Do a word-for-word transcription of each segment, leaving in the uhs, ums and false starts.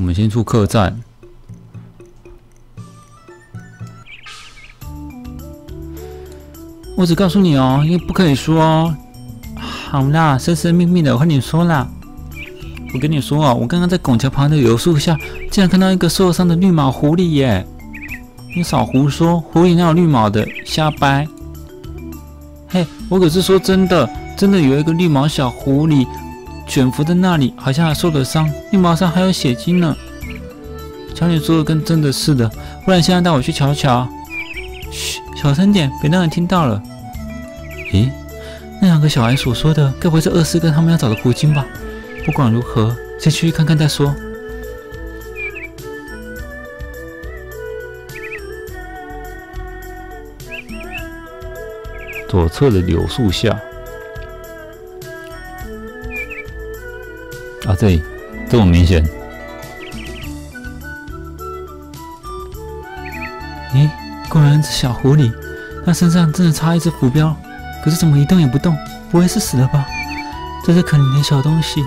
我们先住客栈。我只告诉你哦，因为不可以说哦。好啦，神神秘秘的，快点说啦！我跟你说啊，我刚刚在拱桥旁的柳树下，竟然看到一个受伤的绿毛狐狸耶！你少胡说，狐狸哪有绿毛的？瞎掰！嘿，我可是说真的，真的有一个绿毛小狐狸卷伏在那里，好像还受了伤，绿毛上还有血迹呢。瞧你说的跟真的似的，不然现在带我去瞧瞧。嘘，小声点，别让人听到了。咦，那两个小孩所说的，该不会是恶师跟他们要找的狐精吧？不管如何，先去看看再说。左侧的柳树下，啊，这里这么明显。咦，果然是小狐狸，它身上真的插一只浮标，可是怎么一动也不动？不会是死了吧？这是可怜的小东西。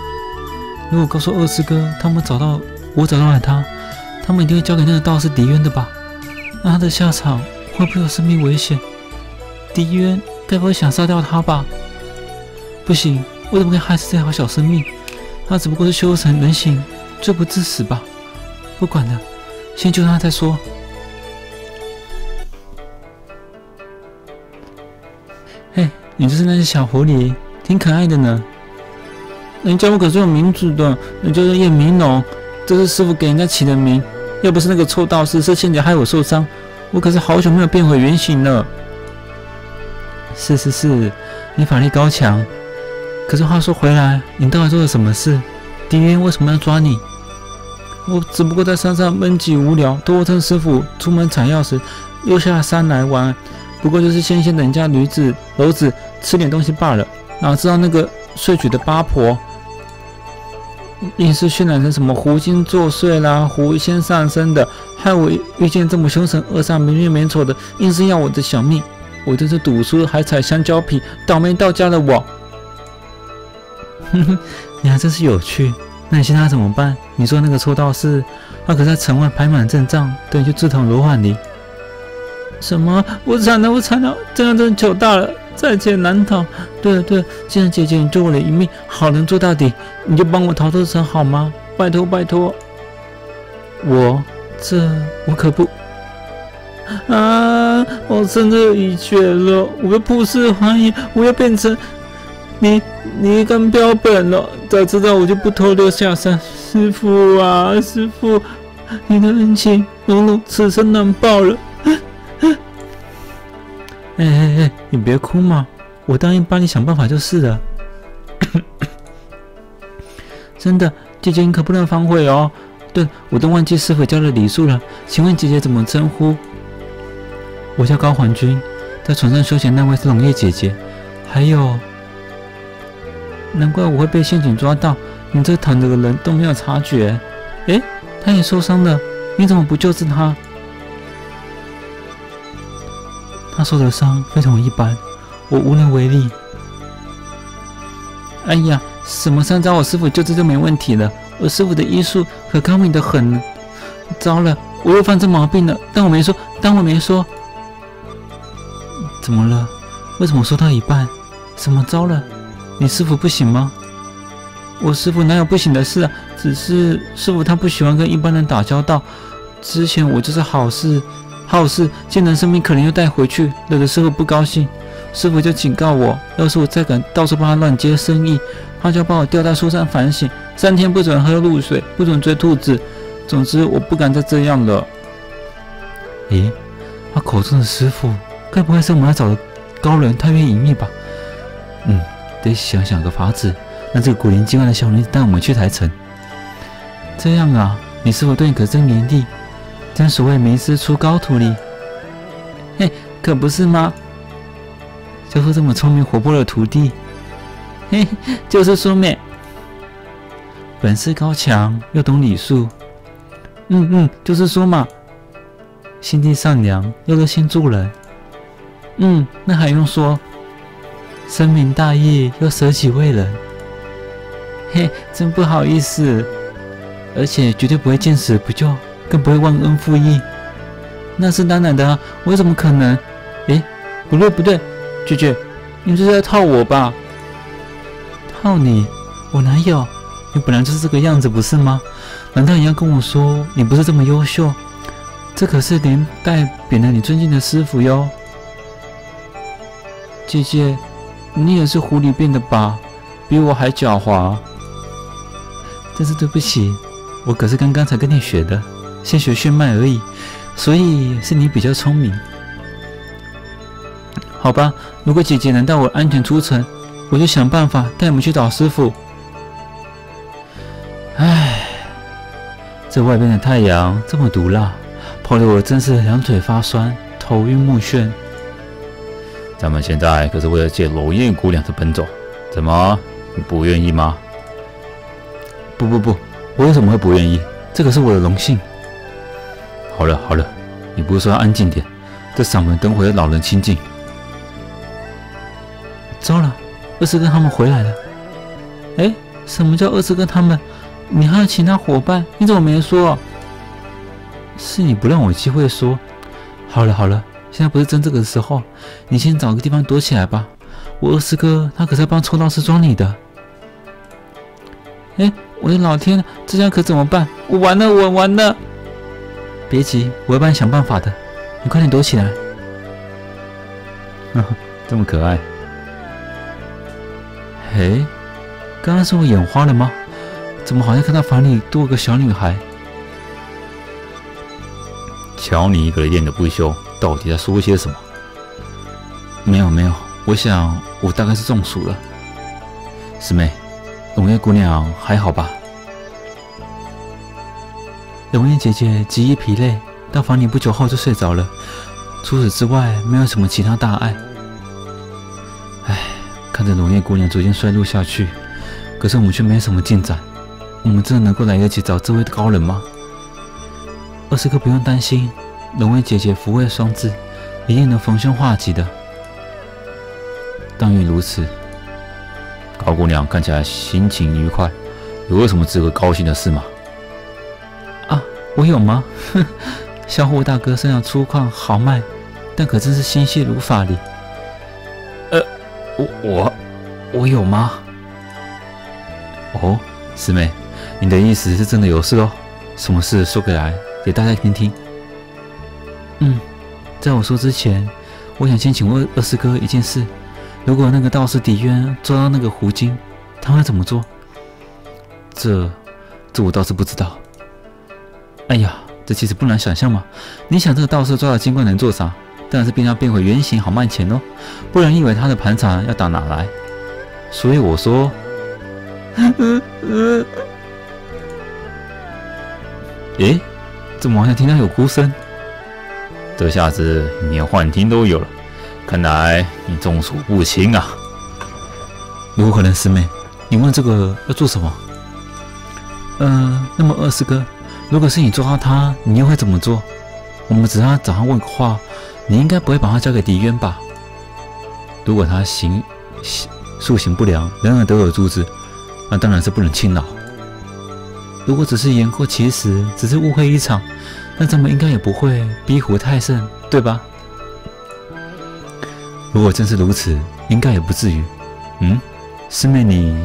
如果告诉二师哥他们找到我找到了他，他们一定会交给那个道士狄渊的吧？那他的下场会不会有生命危险？狄渊该不会想杀掉他吧？不行，我怎么可以害死这条小生命？他只不过是修成人形，罪不至死吧？不管了，先救他再说。嘿，你就是那只小狐狸，挺可爱的呢。人家我可是有名字的，你就是夜明龙，这是师傅给人家起的名。要不是那个臭道士设陷阱害我受伤，我可是好久没有变回原形了。是是是，你法力高强。可是话说回来，你到底做了什么事？狄渊为什么要抓你？我只不过在山上闷寂无聊，偷趁师傅出门采药时，又下山来玩。不过就是先先等人家驴子、篓子吃点东西罢了。哪知道那个睡举的八婆，硬是渲染成什么狐精作祟啦、狐仙上身的，害我遇见这么凶神恶煞、没面没丑的，硬是要我的小命。我这次赌输还踩香蕉皮，倒霉到家了我。哼哼，你还真是有趣。那你现在怎么办？你说那个臭道士，他可在城外排满阵仗，等你去自投罗网哩。什么？我惨了，我惨了，这样真的糗大了，在劫难逃。对了对了，既然姐姐你救我的一命，好人做到底，你就帮我逃出城好吗？拜托拜托。我这我可不。啊！我真的已绝了，我被曝尸还疑，我要变成你你跟标本了。早知道我就不偷溜下山。师父啊，师父，你的恩情，龙龙此生难报了。哎哎哎，你别哭嘛，我答应帮你想办法就是了。真的，姐姐你可不能反悔哦。对，我都忘记师父教的礼数了。请问姐姐怎么称呼？我叫高环君，在船上休闲那位是龙叶姐姐。还有，难怪我会被陷阱抓到，你这躺着的人都没有察觉。诶，他也受伤了，你怎么不救治他？他受的伤非同一般，我无能为力。哎呀，什么伤找我师父救治就没问题了。我师父的医术可高明的很。糟了，我又犯这毛病了，但我没说，但我没说。怎么了？为什么说到一半？什么糟了？你师父不行吗？我师父哪有不行的事啊？只是师父他不喜欢跟一般人打交道。之前我就是好事好事，见人生病可怜又带回去，惹得师父不高兴。师父就警告我，要是我再敢到处帮他乱接生意，他就要把我吊在树上反省，三天不准喝露水，不准追兔子。总之，我不敢再这样了。咦，他口中的师父，该不会是我们要找的高人太渊隐秘吧？嗯，得想想个法子，让这个古灵精怪的小女子带我们去台城。这样啊，你师父对你可真严厉，正所谓名师出高徒哩。嘿，可不是吗？就说这么聪明活泼的徒弟，嘿，就是苏妹，本事高强，又懂礼数。嗯嗯，就是说嘛，心地善良又热心助人。嗯，那还用说，深明大义又舍己为人。嘿，真不好意思，而且绝对不会见死不救，更不会忘恩负义。那是当然的啊，我怎么可能？诶，不对不对，姐姐，你这是在套我吧？套你？我哪有？你本来就是这个样子，不是吗？难道你要跟我说你不是这么优秀？这可是连带贬了你尊敬的师傅哟。姐姐，你也是狐狸变的吧？比我还狡猾。 真是对不起，我可是刚刚才跟你学的，先学血脉而已，所以是你比较聪明。好吧，如果姐姐能带我安全出城，我就想办法带你们去找师傅。唉，这外边的太阳这么毒辣，泡得我真是两腿发酸，头晕目眩。咱们现在可是为了借楼燕姑娘的奔走，怎么你不愿意吗？ 不不不，我为什么会不愿意？这可是我的荣幸。好了好了，你不是说要安静点？这嗓门等会让老人清静。糟了，二师哥他们回来了。哎，什么叫二师哥他们？你还有其他伙伴？你怎么没说？是你不让我机会说。好了好了，现在不是争这个时候，你先找个地方躲起来吧。我二师哥他可是要帮臭道士装你的。哎。 我的老天，这下可怎么办？我完了，我完了！别急，我会帮你想办法的。你快点躲起来。呵呵，这么可爱。嘿，刚刚是我眼花了吗？怎么好像看到房里多个小女孩？瞧你一个人练得不休，到底在说些什么？没有没有，我想我大概是中暑了。师妹。 龙叶姑娘还好吧？龙叶姐姐极易疲累，到房里不久后就睡着了。除此之外，没有什么其他大碍。唉，看着龙叶姑娘逐渐衰弱下去，可是我们却没什么进展。我们真的能够来得及找这位高人吗？二师哥不用担心，龙叶姐姐福慧双至，一定能逢凶化吉的。但愿如此。 高姑娘看起来心情愉快，有什么值得高兴的事吗？啊，我有吗？哼，小虎大哥身上粗犷豪迈，但可真是心细如法理。呃，我我我有吗？哦，师妹，你的意思是真的有事哦？什么事说给来，给大家听听。嗯，在我说之前，我想先请问二师哥一件事。 如果那个道士狄渊抓到那个狐精，他会怎么做？这，这我倒是不知道。哎呀，这其实不难想象嘛。你想这个道士抓到精怪能做啥？当然是变他变回原形好卖钱哦，不然你以为他的盘查要打哪来？所以我说，诶，怎么好像听到有哭声？这下子连幻听都有了。 看来你中暑不轻啊！有可能，师妹，你问这个要做什么？呃，那么二师哥，如果是你抓到他，你又会怎么做？我们只要找他问个话，你应该不会把他交给狄渊吧？如果他行素行不良，人人都有诛之，那当然是不能轻饶。如果只是言过其实，只是误会一场，那咱们应该也不会逼虎太甚，对吧？ 如果真是如此，应该也不至于。嗯，师妹你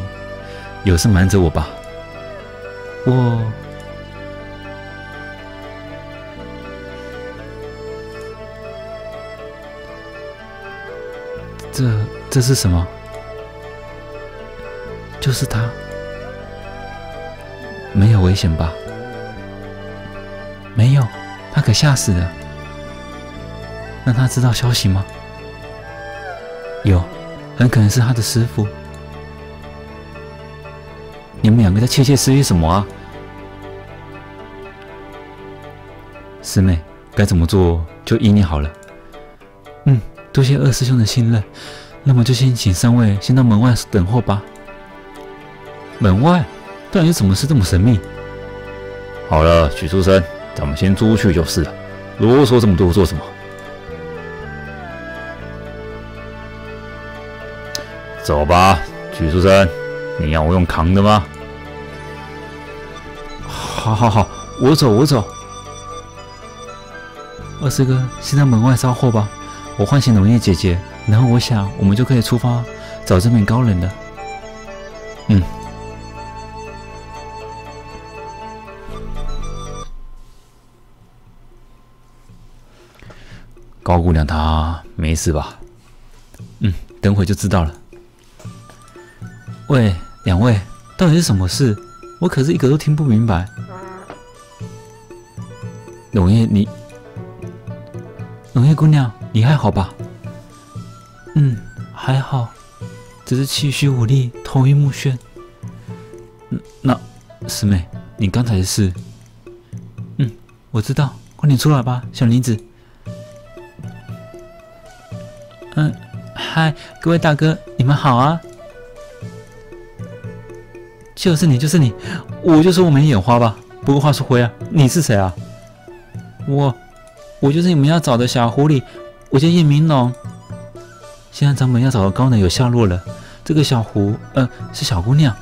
有事瞒着我吧？我这这是什么？就是他，没有危险吧？没有，他可吓死了。那他知道消息吗？ 有，很可能是他的师傅。你们两个在窃窃私语什么啊？师妹，该怎么做就依你好了。嗯，多谢二师兄的信任，那么就先请三位先到门外等候吧。门外？到底有什么事这么神秘？好了，许书生，咱们先出去就是了，啰嗦这么多做什么？ 走吧，许书生，你要我用扛的吗？好好好，我走我走。二师哥，先在门外稍候吧，我唤醒容易姐姐，然后我想我们就可以出发找这名高人了。嗯。 高姑娘她没事吧？嗯，等会就知道了。喂，两位，到底是什么事？我可是一个都听不明白。龙叶，你，龙叶姑娘，你还好吧？嗯，还好，只是气虚无力，头晕目眩。嗯，那师妹，你刚才的事……嗯，我知道，快点出来吧，小妮子。 嗯，嗨，各位大哥，你们好啊！就是你，就是你，我就说我没眼花吧。不过话说回来，你是谁啊？我，我就是你们要找的小狐狸，我叫叶明龙。现在咱们要找的高人有下落了，这个小狐，呃，是小姑娘，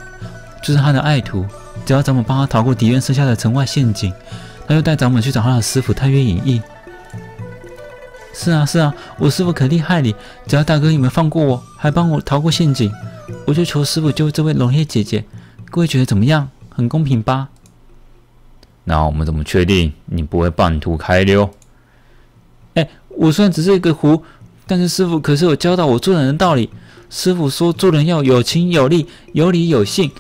就是她的爱徒。只要咱们帮她逃过敌人设下的城外陷阱，她就带咱们去找她的师傅太岳隐逸。 是啊是啊，我师傅可厉害了！只要大哥你们放过我，还帮我逃过陷阱，我就求师傅救这位龙叶姐姐。各位觉得怎么样？很公平吧？那我们怎么确定你不会半途开溜？哎，我虽然只是一个狐，但是师傅可是有教导我做人的道理。师傅说做人要有情有义，有理有信，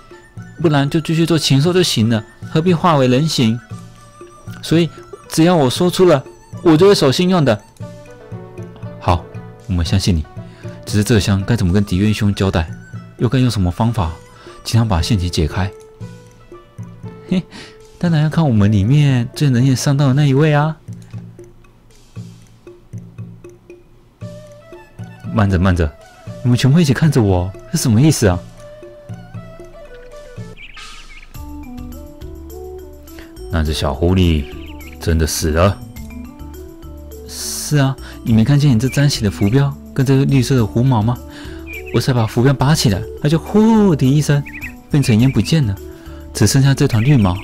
不然就继续做禽兽就行了，何必化为人形？所以只要我说出了，我就会守信用的。 好，我们相信你。只是这箱该怎么跟狄元兄交代，又该用什么方法，才能把陷阱解开？嘿，当然要看我们里面最能言善道的那一位啊！慢着，慢着，你们全部一起看着我，是什么意思啊？那只小狐狸真的死了？是啊。 你没看见你这沾血的浮标跟这个绿色的狐毛吗？我才把浮标拔起来，它就呼的一声变成烟不见了，只剩下这团绿毛。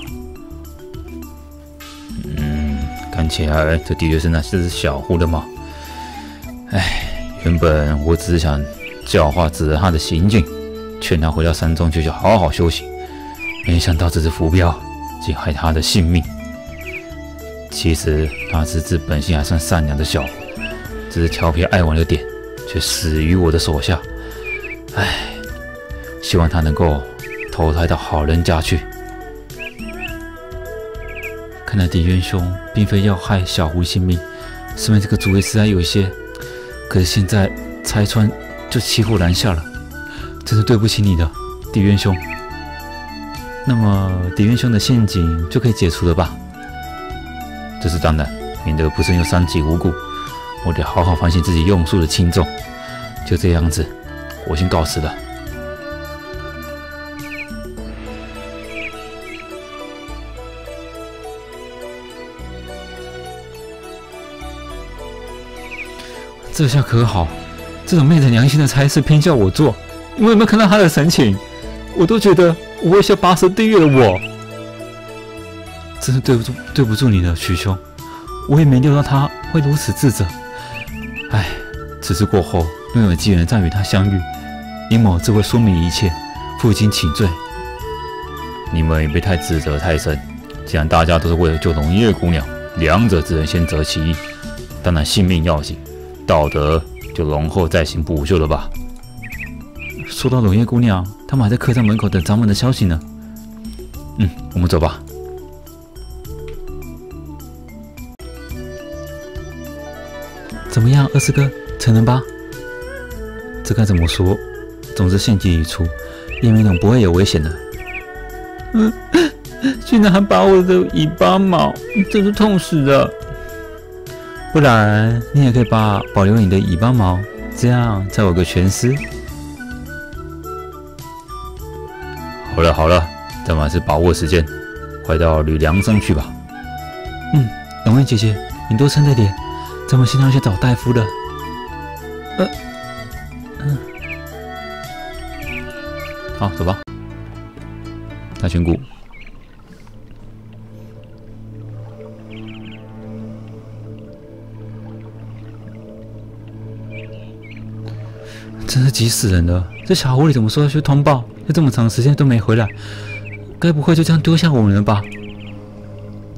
嗯，看起来这的确是那只小狐的毛。哎，原本我只是想教化指着它的行径，劝它回到山中去，就好好休息。没想到这只浮标竟害它的性命。其实它是只本性还算善良的小狐。 只是调皮爱玩的点，却死于我的手下。唉，希望他能够投胎到好人家去。看来狄元兄并非要害小狐性命，师妹这个主意实在有些……可是现在拆穿就骑虎难下了，真是对不起你的，狄元兄。那么狄元兄的陷阱就可以解除了吧？这是当然，免得不慎又伤及无辜。 我得好好反省自己用术的轻重。就这样子，我先告辞了。这下可好，这种昧着良心的差事偏叫我做。你们有没有看到他的神情？我都觉得我会下八十地狱了我。我真是对不住，对不住你了，徐兄。我也没料到他会如此自责。 唉，此事过后，若有机缘再与他相遇，林某自会说明一切，负荆请罪。你们也别太自责太深，既然大家都是为了救龙叶姑娘，两者只能先择其一。当然，性命要紧，道德就容后再行补救了吧。说到龙叶姑娘，他们还在客栈门口等咱们的消息呢。嗯，我们走吧。 怎么样，二师哥，成人吧？这该怎么说？总之陷阱已除，叶明龙不会有危险的。嗯，竟然还把我的尾巴毛，真是痛死了！不然你也可以把保留你的尾巴毛，这样才有个全尸。好了好了，咱们还是把握时间，快到吕梁山去吧。嗯，龙叶姐姐，你多撑着点。 咱们现在要去找大夫了。呃，嗯，好，走吧。大仙姑，真是急死人了！这小狐狸怎么说要去通报，又这么长时间都没回来，该不会就这样丢下我们了吧？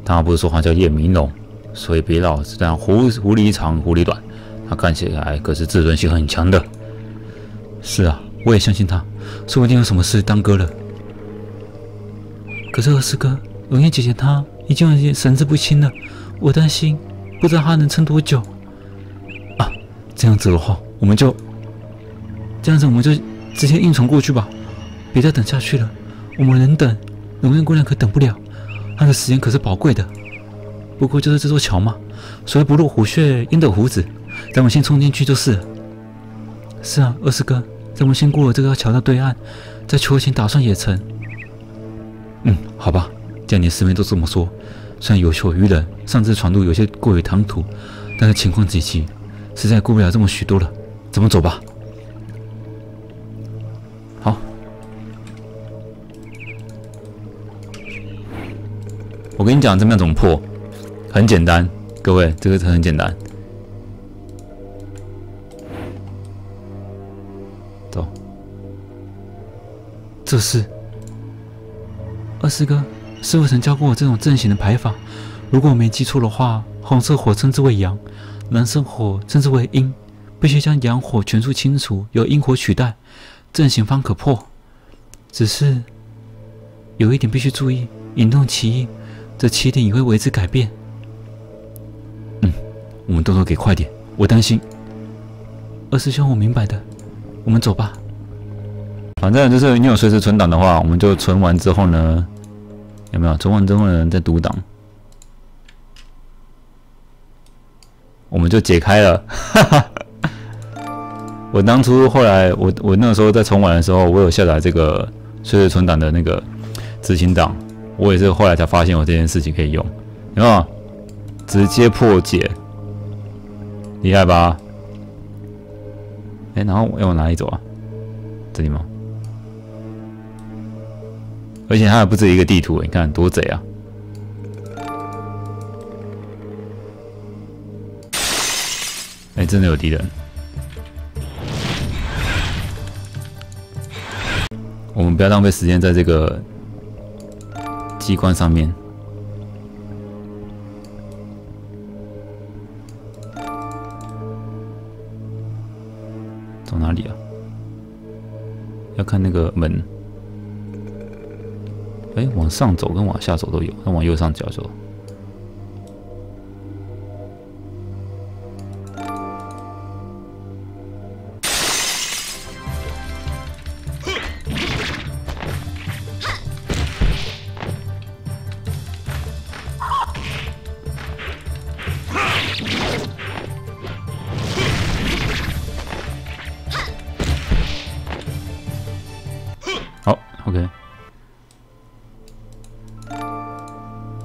他不是说他叫夜明龙，所以别老是这样狐狐狸长狐狸短，他看起来可是自尊心很强的。是啊，我也相信他，说不定有什么事耽搁了。可是二师哥，容颜姐姐她已经有点神志不清了，我担心不知道她能撑多久。 这样子的话，我们就这样子，我们就直接硬闯过去吧，别再等下去了。我们能等，容颜姑娘可等不了，她的时间可是宝贵的。不过就是这座桥嘛，所谓不入虎穴，焉得虎子？咱们先冲进去就是了。是啊，二师哥，咱们先过了这个桥到对岸，再求情打算也成。嗯，好吧，既然连师妹都这么说，虽然有求于人，上次闯入有些过于唐突，但是情况紧急。 实在顾不了这么许多了，咱们走吧。好，我跟你讲这边怎么破，很简单，各位，这个很简单。走，这是二师哥师父曾教过我这种阵型的排法，如果我没记错的话，红色火称之为阳。 蓝色火称之为阴，必须将阳火全数清除，由阴火取代，阵型方可破。只是有一点必须注意，引动其意，这起点也会为之改变。嗯，我们动作给快点，我担心。二师兄，我明白的，我们走吧。反正就是你有随时存档的话，我们就存完之后呢，有没有？存完之后呢，再读档。 我们就解开了，哈哈。我当初后来，我我那时候在重玩的时候，我有下载这个随时存档的那个执行档，我也是后来才发现有这件事情可以用，有没有？直接破解，厉害吧？哎、欸，然后要往哪里走啊？这里吗？而且它还不止一个地图，你看多贼啊！ 哎、欸，真的有敌人！我们不要浪费时间在这个机关上面。走哪里啊？要看那个门。哎、欸，往上走跟往下走都有，那往右上角走。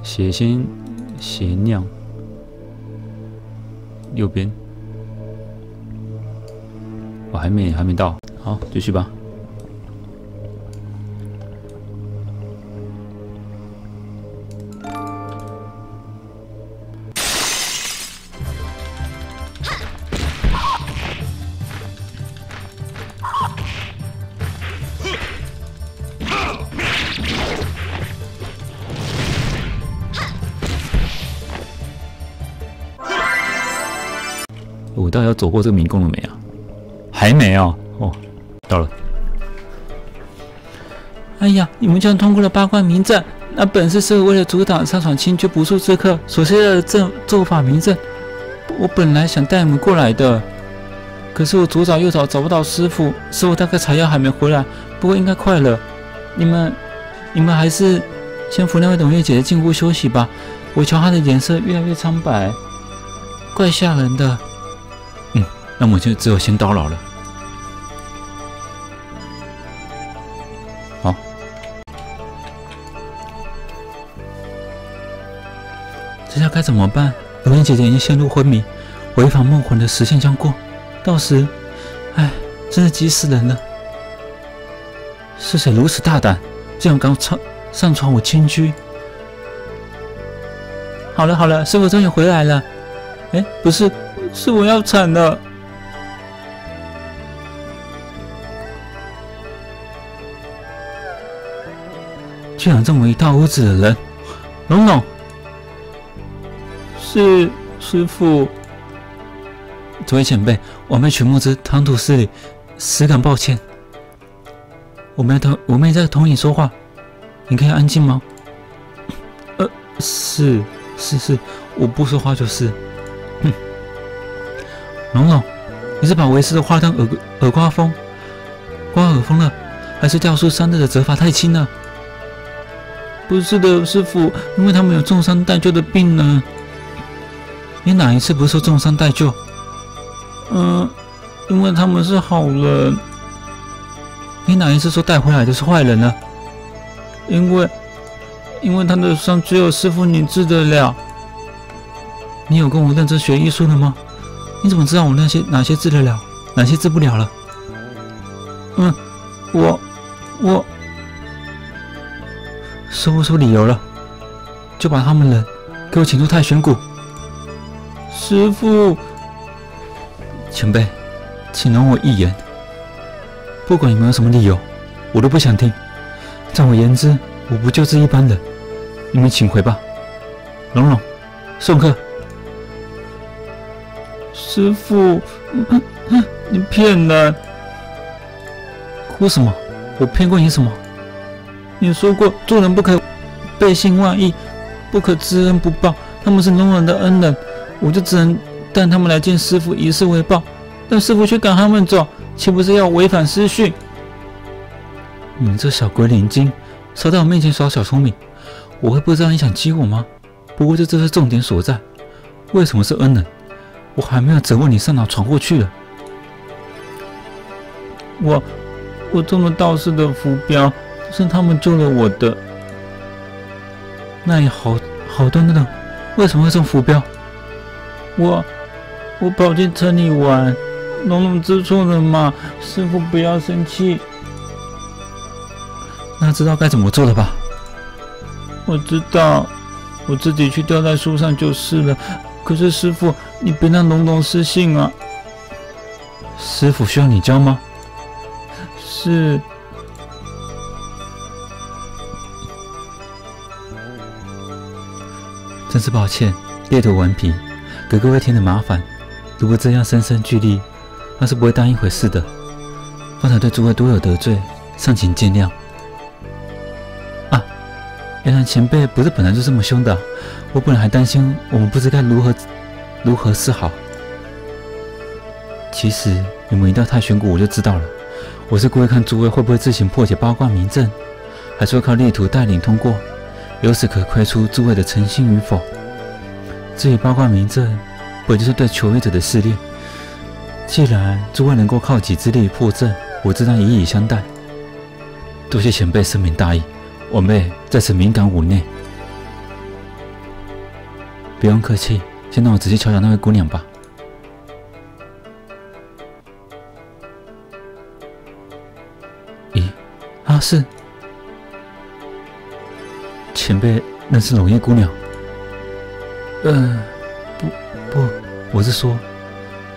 血腥血酿，右边，我还没还没到，好，继续吧。到底要走过这个迷宫了没啊？还没哦，哦，到了。哎呀，你们居然通过了八关迷阵！那本是师父为了阻挡上闯清绝不速之客所设的阵咒法迷阵。我本来想带你们过来的，可是我左找右找找不到师父，师父大概采药还没回来，不过应该快了。你们，你们还是先扶那位董月姐姐进屋休息吧。我瞧她的脸色越来越苍白，怪吓人的。 那我就只有先叨扰了。好，这下该怎么办？容颜姐姐已经陷入昏迷，违反梦魂的时限将过，到时，哎，真是急死人了！是谁如此大胆，竟然敢上上床我亲居？好了好了，师父终于回来了。哎，不是，是我要惨了。竟然这么一大屋子的人。龙龙，是师父。这位前辈，我妹曲木之唐突失礼，实感抱歉。我妹同我妹在同你说话，你可以安静吗？呃，是是是，我不说话就是。哼，龙龙，你是把为师的话当耳耳刮风，刮耳风了，还是教书三日的责罚太轻了？不是的，师父，因为他们有重伤待救的病呢。你哪一次不是说重伤待救？ 嗯，因为他们是好人。你哪一次说带回来的是坏人呢？因为，因为他的伤只有师父你治得了。你有跟我认真学医术的吗？你怎么知道我那些哪些治得了，哪些治不了了？嗯，我，我说不出理由了，就把他们人给我请出太玄谷。师父。 前辈，请容我一言。不管你们有什么理由，我都不想听。在我言之，我不就是一般人。你们请回吧。龙龙，送客。师父，你骗人！哭什么？我骗过你什么？你说过做人不可背信忘义，不可知恩不报。他们是龙人的恩人，我就只能。 但他们来见师父以示为报，但师父却赶他们走，岂不是要违反师训？你们这小鬼灵精，少在我面前耍小聪明，我会不知道你想激我吗？不过这正是重点所在。为什么是恩人？我还没有责问你上哪闯祸去了。我，我中了道士的浮标，是他们救了我的。那也好好端端的，为什么会中浮标？我。 我跑进城里玩，龙龙知错了嘛，师父不要生气。那知道该怎么做了吧？我知道，我自己去吊在树上就是了。可是师父，你别让龙龙失信啊！师父需要你教吗？是。真是抱歉，猎头顽皮，给各位添了麻烦。 如果这样深深俱厉，那是不会当一回事的。方才对诸位多有得罪，尚请见谅。啊，原来前辈不是本来就这么凶的，我本来还担心我们不知该如何如何是好。其实你们一到太玄谷，我就知道了。我是故意看诸位会不会自行破解八卦迷阵，还是会靠力图带领通过，由此可窥出诸位的诚心与否。至于八卦迷阵， 本就是对求雨者的试炼。既然诸位能够靠己之力破阵，我自然以以相待。多谢前辈深明大义，我妹在此敏感五内。不用客气，先让我仔细瞧瞧那位姑娘吧。咦，啊是，前辈认识龙叶姑娘？嗯、呃。 不，我是说，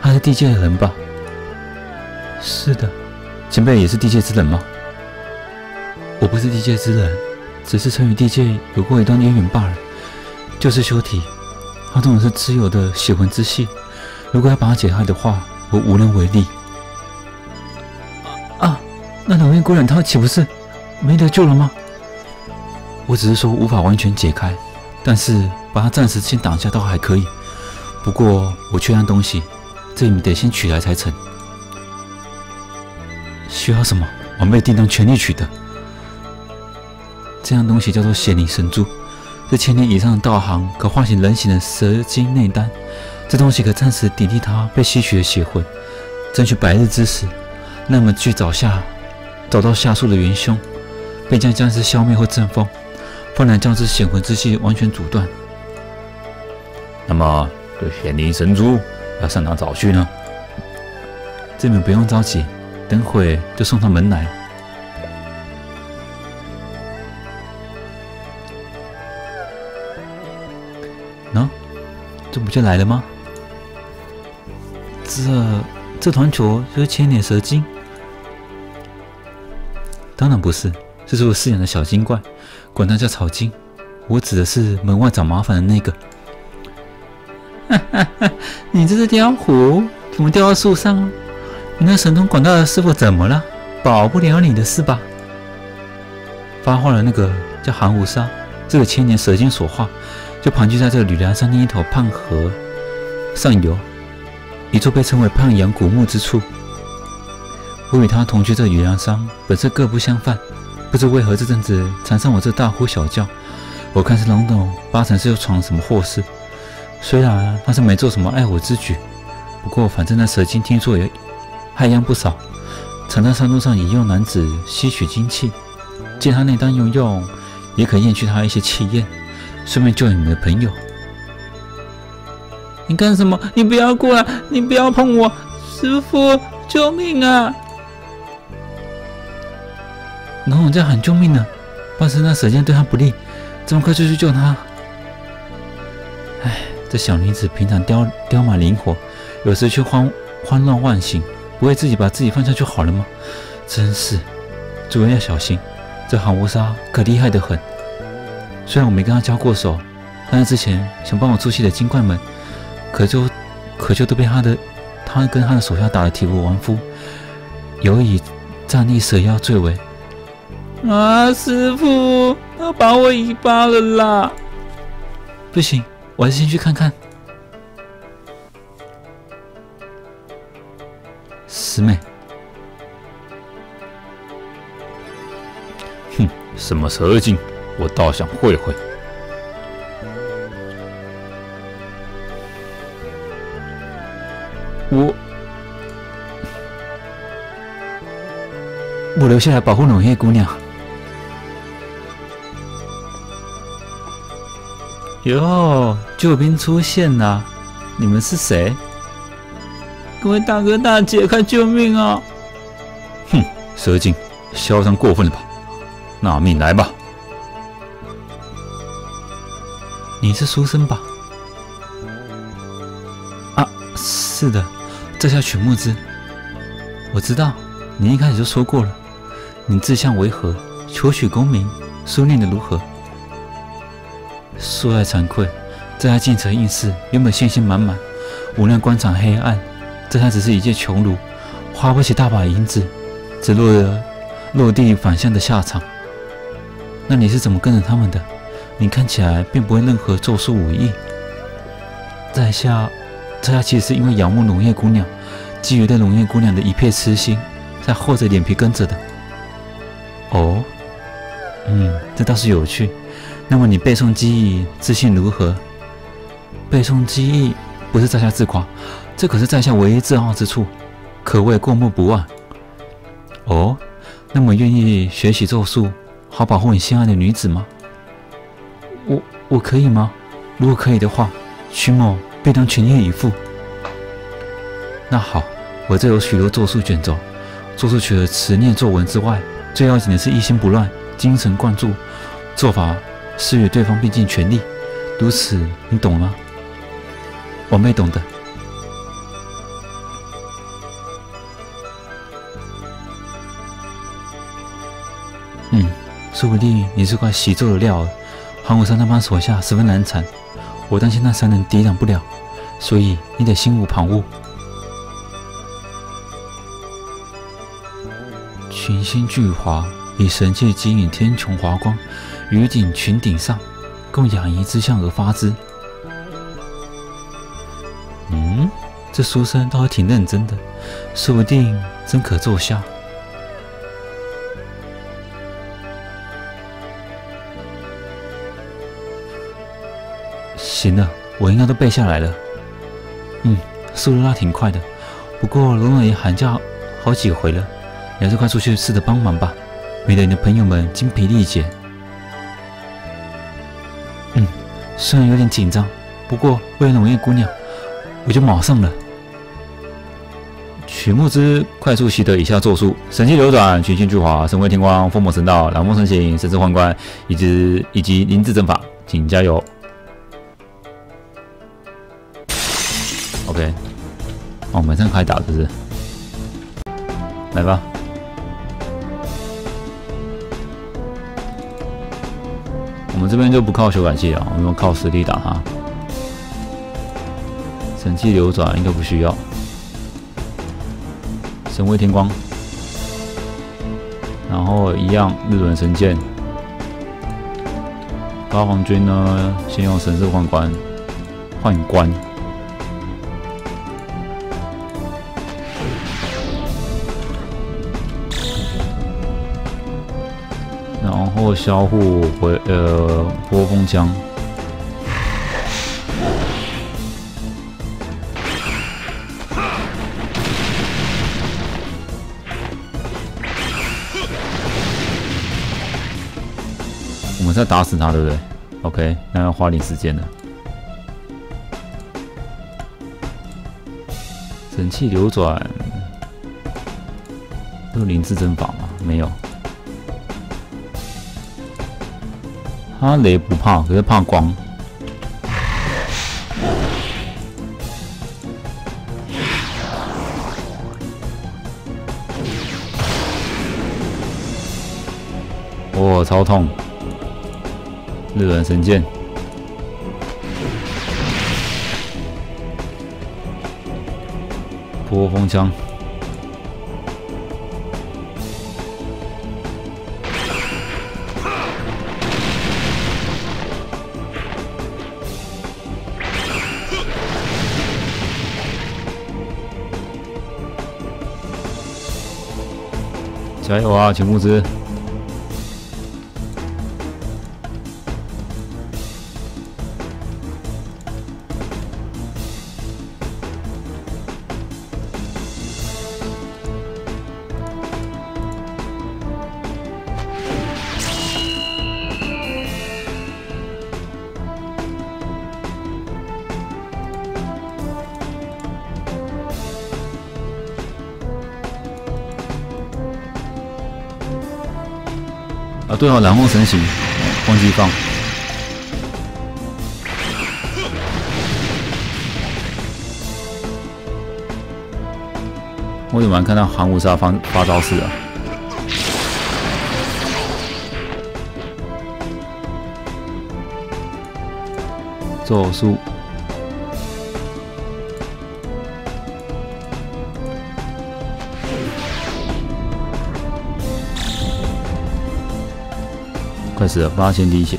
他是地界的人吧？是的，前辈也是地界之人吗？我不是地界之人，只是曾与地界有过一段渊源罢了。就是修体，他纵然是蚩尤的血魂之系，如果要把他解开的话，我无能为力。啊，那龙面姑娘她岂不是没得救了吗？我只是说无法完全解开，但是把他暂时先挡下，倒还可以。 不过我缺样东西，这你们得先取来才成。需要什么，晚辈定当全力取得。这样东西叫做仙灵神珠，是千年以上的道行可化形人形的蛇精内丹。这东西可暂时顶替它被吸取的邪魂，争取百日之时。那么去找下，找到下属的元凶，便将僵尸消灭或阵风，不然将之显魂之气完全阻断。那么。 这玄灵神珠要上哪找去呢？这你们不用着急，等会就送上门来。喏、哦，这不就来了吗？这这团球就是千年蛇精？当然不是，这是我饲养的小精怪，管它叫草精。我指的是门外找麻烦的那个。哈哈哈！你这只雕虎怎么掉到树上了？你那神通管道的师傅怎么了？保不了你的事吧？发话的那个叫韩无沙，这个千年蛇精所化，就盘踞在这个吕梁山另一头泮河上游一座被称为泮阳古墓之处。我与他同居这吕梁山，本是各不相犯，不知为何这阵子缠上我这大呼小叫。我看是龙董八成是又闯了什么祸事。虽然他是没做什么爱我之举，不过反正那蛇精听说也害殃不少，常在山路上引诱男子吸取精气，借他内丹用用，也可验去他一些气焰，顺便救你们的朋友。你干什么？你不要过来！你不要碰我！师父，救命啊！然后我在喊救命呢，怕是那蛇精对他不利，这么快就去救他？唉。这小女子平常刁刁蛮灵活，有时却慌慌乱忘形，不会自己把自己放下就好了吗？真是，主人要小心，这韩无沙可厉害得很。虽然我没跟他交过手，但是之前想帮我出气的精怪们，可就可就都被他的他跟他的手下打得体无完肤，尤以站立蛇妖最为。啊，师父，他把我尾巴了啦！不行。我还是先去看看。师妹，哼，什么蛇精，我倒想会会。我，我留下来保护冷月姑娘。哟，救兵出现啦！你们是谁？各位大哥大姐，快救命啊！哼，蛇精，嚣张过分了吧？拿命来吧！你是书生吧？啊，是的，在下曲木之。我知道，你一开始就说过了，你志向为何？求取功名，书念得如何？说来惭愧，在下进城应试，原本信心满满，无奈官场黑暗，在下只是一介穷儒，花不起大把银子，只落得落地反向的下场。那你是怎么跟着他们的？你看起来并不会任何咒术武艺。在下，在下其实是因为仰慕龙夜姑娘，基于对龙夜姑娘的一片痴心，才厚着脸皮跟着的。哦，嗯，这倒是有趣。那么你背诵机艺自信如何？背诵机艺不是在下自夸，这可是在下唯一自傲之处，可谓过目不忘。哦，那么愿意学习咒术，好保护你心爱的女子吗？我我可以吗？如果可以的话，曲某必当全力以赴。那好，我这有许多咒术卷轴，咒术除了持念咒文之外，最要紧的是一心不乱，精神贯注，做法。是与对方拼尽全力，如此你懂吗？我妹懂的。嗯，说不定你是块习咒的料儿。韩无沙那帮手下十分难缠，我担心那三人抵挡不了，所以你得心无旁骛。群星聚华，以神气激引天穹华光。于顶群顶上，供雅仪之象而发之。嗯，这书生倒还挺认真的，说不定真可奏效。行了，我应该都背下来了。嗯，速度倒挺快的，不过龙儿也喊叫好几回了，你还是快出去试着帮忙吧，免得你的朋友们精疲力竭。虽然有点紧张，不过为了龙夜姑娘，我就卯上了。曲木之快速习得以下咒术：神气流转、群星聚华、神威天光、风魔神道、蓝风神行、神之幻观，以及以及灵智阵法，请加油。OK， 哦，我们这样开打是不是？来吧。我们这边就不靠修改器了，我们靠实力打它。神器流转应该不需要。神威天光，然后一样日轮神剑。八皇军呢，先用神圣宦官，宦官。然后销户回呃波风枪。 我们是要打死他，对不对 ？OK， 那要花点时间了。神器流转，六灵至真法吗？没有。哈雷不怕，可是怕光。哇，超痛！ 日轮神剑，波风枪，加油啊，请募资！ 啊，对哦，蓝风神行，忘记放。我怎么看到寒无沙发发招式啊？咒术。 快死了，八千滴血。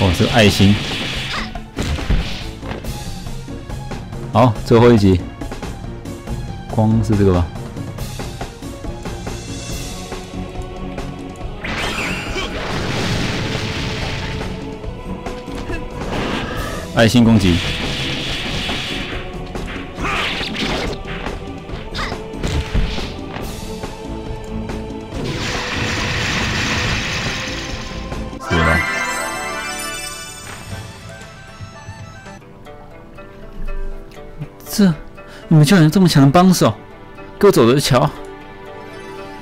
哦，是爱心。 好，最后一集，光是这个吧。爱心攻击，死了。 这，你们居然有这么强的帮手，给我走着瞧！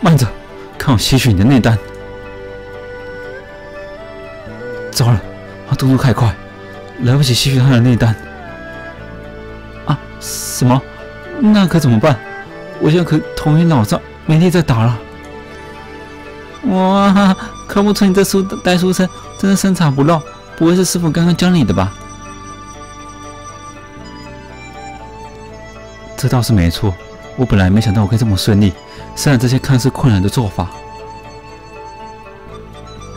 慢着，看我吸取你的内丹。糟了，他动作太快，来不及吸取他的内丹。啊，什么？那可怎么办？我现在可头晕脑胀，没力再打了。哇，看不出你这书呆书生真的深藏不露，不会是师傅刚刚教你的吧？ 这倒是没错，我本来没想到我可以这么顺利。虽然这些看似困难的做法，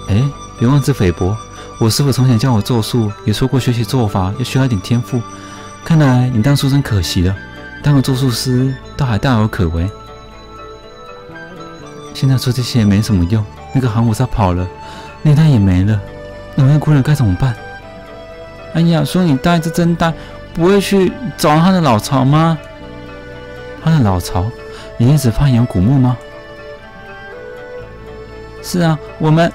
哎，别妄自菲薄。我师傅从前教我咒术，也说过学习做法要需要一点天赋。看来你当书生可惜了，当个咒术师倒还大有可为。现在说这些也没什么用。那个寒武沙跑了，内丹也没了，那我那姑娘该怎么办？哎呀，说你呆是真呆，不会去找他的老巢吗？ 他的老巢，你一直攀岩古墓吗？是啊，我们。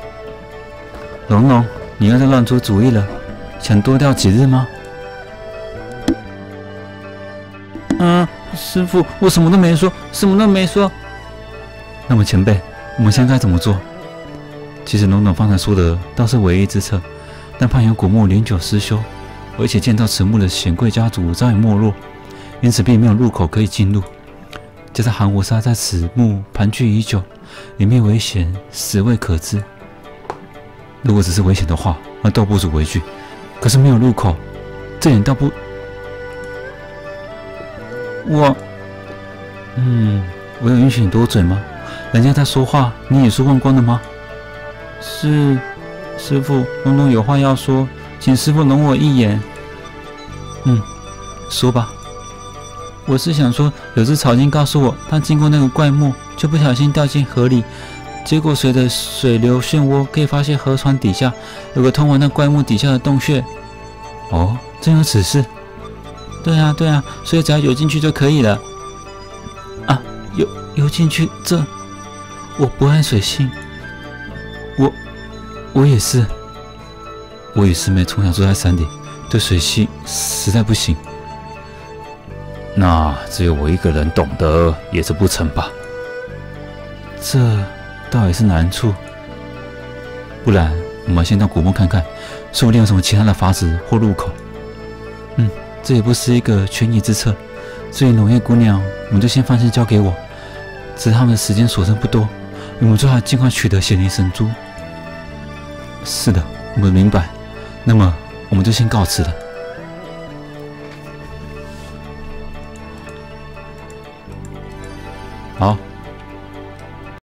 龙龙，你又在乱出主意了，想多钓几日吗？嗯，师父，我什么都没说，什么都没说。那么前辈，我们现在该怎么做？其实龙总方才说的倒是唯一之策，但怕有古墓永久失修，而且建造此墓的显贵家族早已没落，因此并没有入口可以进入。加上韩国沙在此墓盘踞已久，里面危险实未可知。如果只是危险的话，那倒不足为惧。可是没有入口，这点倒不……我……嗯，我有允许你多嘴吗？人家在说话，你也是忘光了吗？是，师父，龙龙有话要说，请师父容我一言。嗯，说吧。我是想说，有只草精告诉我，它经过那个怪墓，就不小心掉进河里。结果随着水流漩涡，可以发现河床底下有个通往那怪墓底下的洞穴。哦，真有此事？对啊，对啊，所以只要游进去就可以了。啊，游游进去，这我不爱水性。我我也是。我与师妹从小住在山顶，对水性实在不行。那只有我一个人懂得，也是不成吧？这倒也是难处。不然，我们先到古墓看看，说不定有什么其他的法子或入口。嗯，这也不是一个权宜之策。至于农业姑娘，我们就先放心交给我。只是他们的时间所剩不多，我们最好尽快取得显灵神珠。是的，我们明白。那么，我们就先告辞了。好。